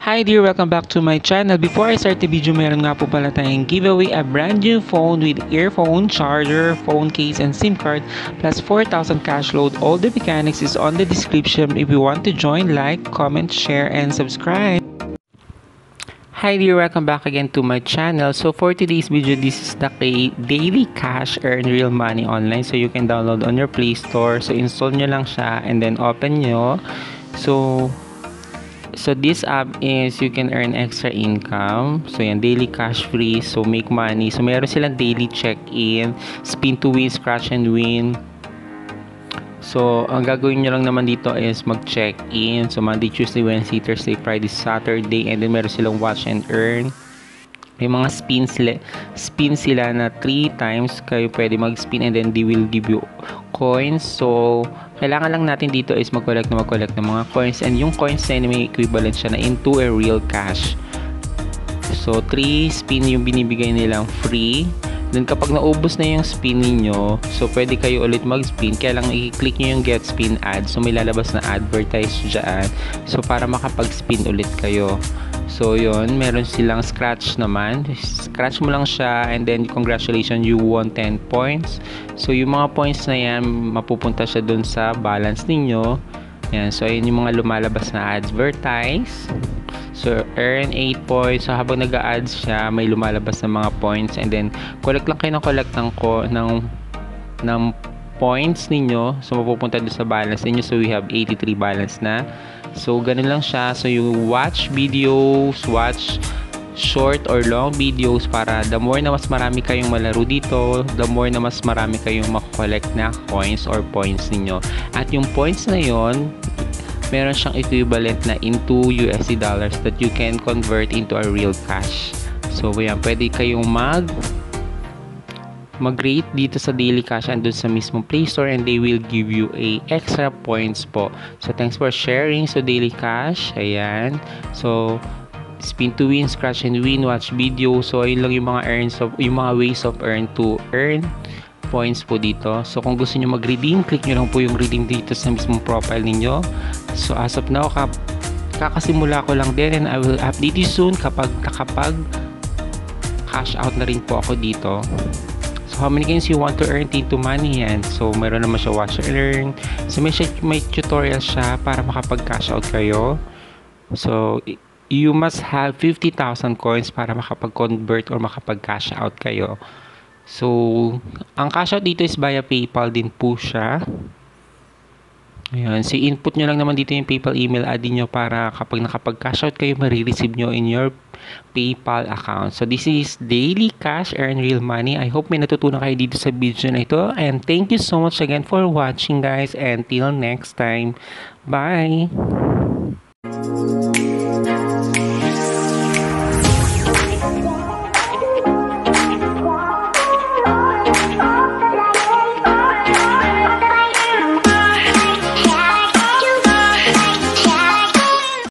Hi dear, welcome back to my channel. Before I start the video, meron nga po pala tayong giveaway, a brand new phone with earphone, charger, phone case, and SIM card, plus 4,000 cash load. All the mechanics is on the description. If you want to join, like, comment, share, and subscribe. Hi dear, welcome back again to my channel. So for today's video, this is the Daily Cash Earn Real Money Online. So you can download on your Play Store. So install nyo lang siya and then open nyo. So this app is you can earn extra income. So yan, daily cash free. So make money. So meron silang daily check-in, spin to win, scratch and win. So, ang gagawin nyo lang naman dito is mag-check-in. So, Monday, Tuesday, Wednesday, Thursday, Friday, Saturday. And then, meron silang watch and earn. May mga spin sila na 3 times. Kayo pwede mag-spin and then they will give you coins. So, kailangan lang natin dito is mag-collect ng mga coins. And yung coins na yun, may equivalent siya na into a real cash. So, 3 spin yung binibigay nilang free. Then kapag naubos na yung spin niyo, so pwede kayo ulit mag-spin. Kaya lang i-click niyo yung get spin ad. So may lalabas na advertise dyan. So para makapag-spin ulit kayo. So yun, meron silang scratch naman. Scratch mo lang siya and then congratulations, you won 10 points. So yung mga points na yan, mapupunta siya dun sa balance ninyo. Yan, so ayun yung mga lumalabas na advertise. So, earn 8 points. So, habang nag-a-ads siya, may lumalabas ng mga points. And then, collect lang kayo ng collect ng points ninyo. So, mapupunta doon sa balance ninyo. So, we have 83 balance na. So, ganun lang siya. So, you watch videos, watch short or long videos para the more na mas marami kayong malaro dito, the more na mas marami kayong makollect na coins or points ninyo. At yung points na yon, meron siyang equivalent na into USD dollars that you can convert into a real cash. So, ayan, pwede kayong mag-rate dito sa Daily Cash and doon sa mismong Play Store and they will give you a extra points po. So, thanks for sharing. So, Daily Cash, ayan. So, spin to win, scratch and win, watch video. So, ayun lang yung mga ways of earn to earn points po dito. So, kung gusto nyo mag-redeem, click nyo lang po yung redeem dito sa mismong profile ninyo. So, as of now, kakasimula ko lang din and I will update you soon kapag cash out na rin po ako dito. So, how many games you want to earn into money yan? So, meron naman siya watch and earn. So, may tutorial siya para makapag-cash out kayo. So, you must have 50,000 coins para makapag-convert or makapag-cash out kayo. So, ang cash out dito is via PayPal din po siya. Ayan. So, input nyo lang naman dito yung PayPal email ad nyo para kapag nakapag-cash out kayo, marireceive nyo in your PayPal account. So, this is Daily Cash Earn Real Money. I hope may natutunan kayo dito sa video na ito. And thank you so much again for watching guys. And till next time, bye!